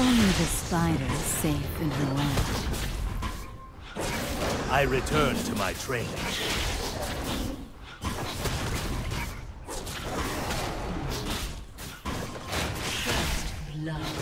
Only the spider is safe in her web. I return to my training. First love.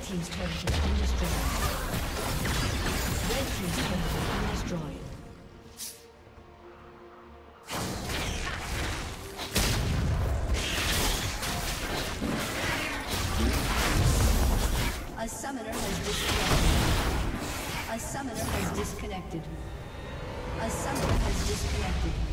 Team's turret has been destroyed. Red team's turret has been destroyed. A summoner has disconnected. A summoner has disconnected. A summoner has disconnected.